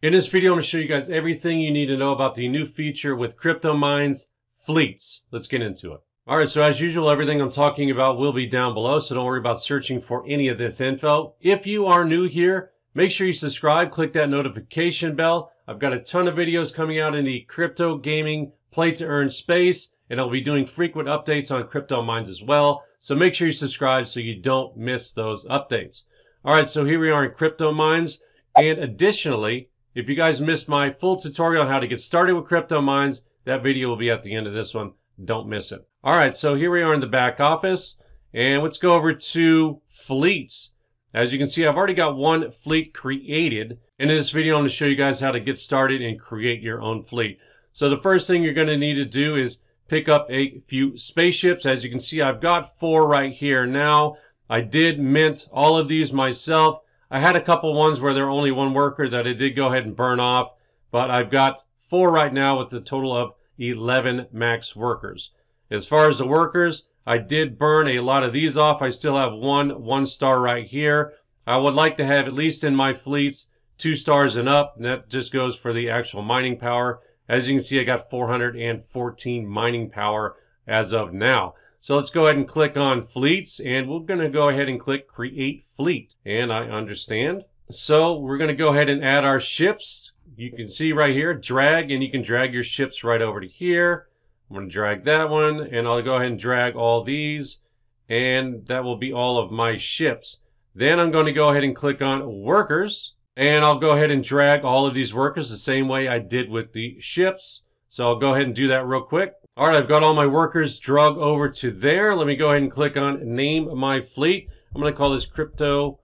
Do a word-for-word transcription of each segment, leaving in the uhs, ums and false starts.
In this video, I'm going to show you guys everything you need to know about the new feature with CryptoMines Fleets. Let's get into it. All right, so as usual, everything I'm talking about will be down below, so don't worry about searching for any of this info. If you are new here, make sure you subscribe, click that notification bell. I've got a ton of videos coming out in the crypto gaming play to earn space, and I'll be doing frequent updates on CryptoMines as well. So make sure you subscribe so you don't miss those updates. All right, so here we are in CryptoMines, and additionally, if you guys missed my full tutorial on how to get started with CryptoMines, that video will be at the end of this one. Don't miss it. All right, so here we are in the back office, and let's go over to fleets. As you can see, I've already got one fleet created. And in this video, I'm going to show you guys how to get started and create your own fleet. So the first thing you're going to need to do is pick up a few spaceships. As you can see, I've got four right here now. I did mint all of these myself. I had a couple ones where there were only one worker that I did go ahead and burn off, but I've got four right now with a total of eleven max workers. As far as the workers, I did burn a lot of these off. I still have one one star right here. I would like to have, at least in my fleets, two stars and up, and that just goes for the actual mining power. As you can see, I got four hundred fourteen mining power as of now. So let's go ahead and click on fleets, and we're going to go ahead and click create fleet. And I understand. So we're going to go ahead and add our ships. You can see right here, drag, and you can drag your ships right over to here. I'm going to drag that one, and I'll go ahead and drag all these, and that will be all of my ships. Then I'm going to go ahead and click on workers, and I'll go ahead and drag all of these workers the same way I did with the ships. So I'll go ahead and do that real quick. All right, I've got all my workers drug over to there. Let me go ahead and click on Name My Fleet. I'm going to call this Crypto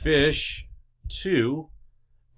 Fish two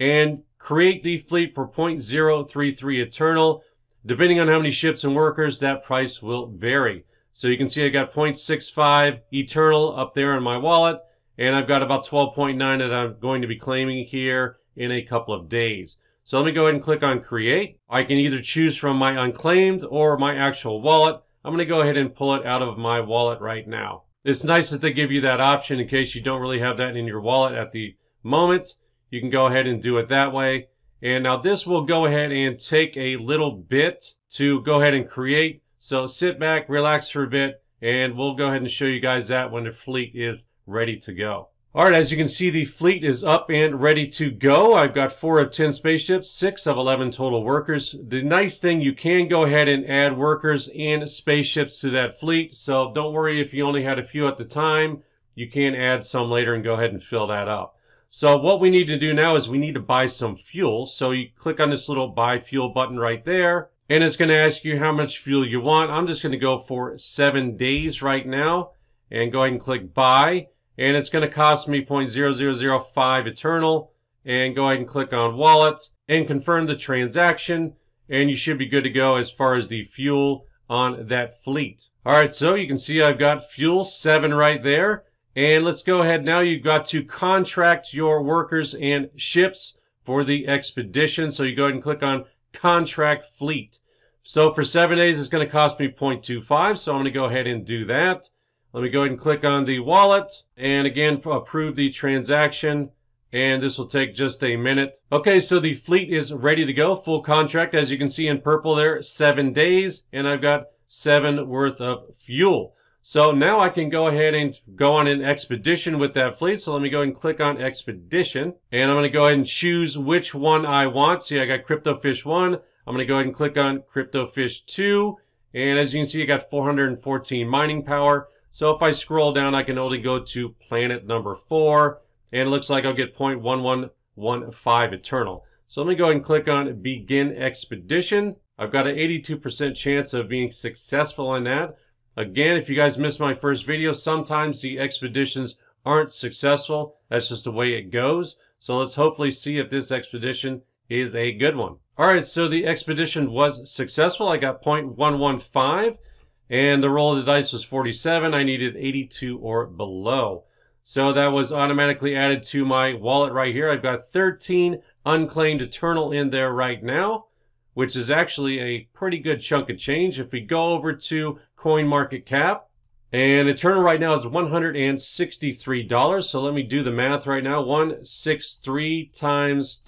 and create the fleet for zero point zero three three Eternal. Depending on how many ships and workers, that price will vary. So you can see I got zero point six five Eternal up there in my wallet, and I've got about twelve point nine that I'm going to be claiming here in a couple of days. So let me go ahead and click on create. I can either choose from my unclaimed or my actual wallet. I'm going to go ahead and pull it out of my wallet right now. It's nice that they give you that option in case you don't really have that in your wallet at the moment. You can go ahead and do it that way. And now this will go ahead and take a little bit to go ahead and create. So sit back, relax for a bit, and we'll go ahead and show you guys that when the fleet is ready to go. All right, as you can see, the fleet is up and ready to go. I've got four of ten spaceships, six of eleven total workers. The nice thing, you can go ahead and add workers and spaceships to that fleet. So don't worry if you only had a few at the time. You can add some later and go ahead and fill that up. So what we need to do now is we need to buy some fuel. So you click on this little buy fuel button right there, and it's going to ask you how much fuel you want. I'm just going to go for seven days right now and go ahead and click buy. And it's going to cost me zero point zero zero zero five Eternal, and go ahead and click on wallet and confirm the transaction, and you should be good to go as far as the fuel on that fleet. All right, so you can see I've got fuel seven right there, and let's go ahead. Now you've got to contract your workers and ships for the expedition, so you go ahead and click on contract fleet. So for seven days, it's going to cost me zero point two five, so I'm going to go ahead and do that. Let me go ahead and click on the wallet and again approve the transaction, and this will take just a minute. Okay, so the fleet is ready to go. Full contract, as you can see in purple there, seven days, and I've got seven worth of fuel. So now I can go ahead and go on an expedition with that fleet. So let me go ahead and click on expedition, and I'm going to go ahead and choose which one I want. See, I got Crypto Fish one. I'm going to go ahead and click on Crypto Fish two, and as you can see, I got four hundred fourteen mining power. So if I scroll down, I can only go to planet number four, and it looks like I'll get zero point one one one five Eternal. So let me go ahead and click on Begin Expedition. I've got an eighty-two percent chance of being successful in that. Again, if you guys missed my first video, sometimes the expeditions aren't successful. That's just the way it goes. So let's hopefully see if this expedition is a good one. All right, so the expedition was successful. I got zero point one one five. And the roll of the dice was forty-seven. I needed eighty-two or below. So that was automatically added to my wallet right here. I've got thirteen unclaimed Eternal in there right now, which is actually a pretty good chunk of change. If we go over to Coin Market Cap, and Eternal right now is one hundred sixty-three dollars. So let me do the math right now. one hundred sixty-three times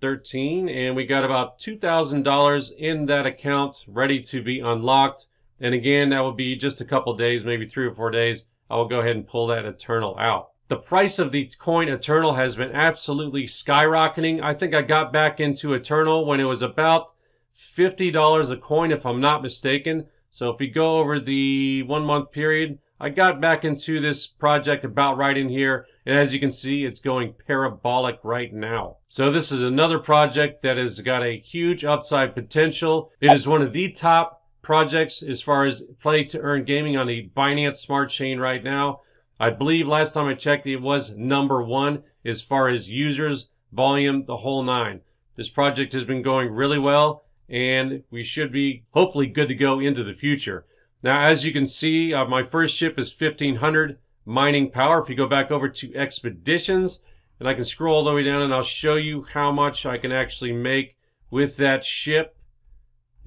thirteen, and we got about two thousand dollars in that account ready to be unlocked. And again, that will be just a couple days, maybe three or four days. I will go ahead and pull that Eternal out. The price of the coin Eternal has been absolutely skyrocketing. I think I got back into Eternal when it was about fifty dollars a coin, if I'm not mistaken. So if we go over the one month period, I got back into this project about right in here. And as you can see, it's going parabolic right now. So this is another project that has got a huge upside potential. It is one of the top projects as far as play to earn gaming on the Binance Smart Chain right now. I believe last time I checked, it was number one as far as users, volume, the whole nine. This project has been going really well, and we should be hopefully good to go into the future. Now, as you can see, uh, my first ship is fifteen hundred mining power. If you go back over to Expeditions, and I can scroll all the way down, and I'll show you how much I can actually make with that ship.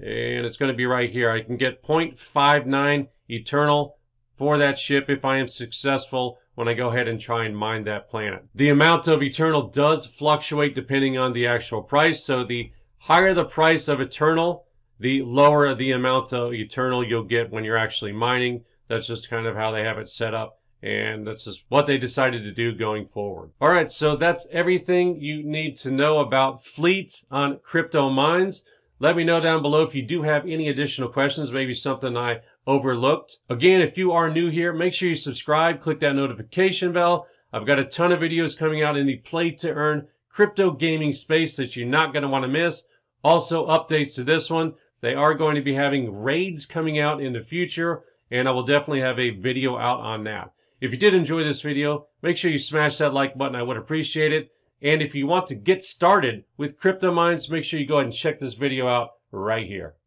And it's going to be right here. I can get zero point five nine Eternal for that ship if I am successful when I go ahead and try and mine that planet. The amount of Eternal does fluctuate depending on the actual price. So the higher the price of Eternal, the lower the amount of Eternal you'll get when you're actually mining. That's just kind of how they have it set up, and that's just what they decided to do going forward. All right, so that's everything you need to know about FLEETS on CryptoMines. Let me know down below if you do have any additional questions, maybe something I overlooked. Again, if you are new here, make sure you subscribe, click that notification bell. I've got a ton of videos coming out in the play to earn crypto gaming space that you're not going to want to miss. Also, updates to this one. They are going to be having raids coming out in the future, and I will definitely have a video out on that. If you did enjoy this video, make sure you smash that like button. I would appreciate it. And if you want to get started with CryptoMines, make sure you go ahead and check this video out right here.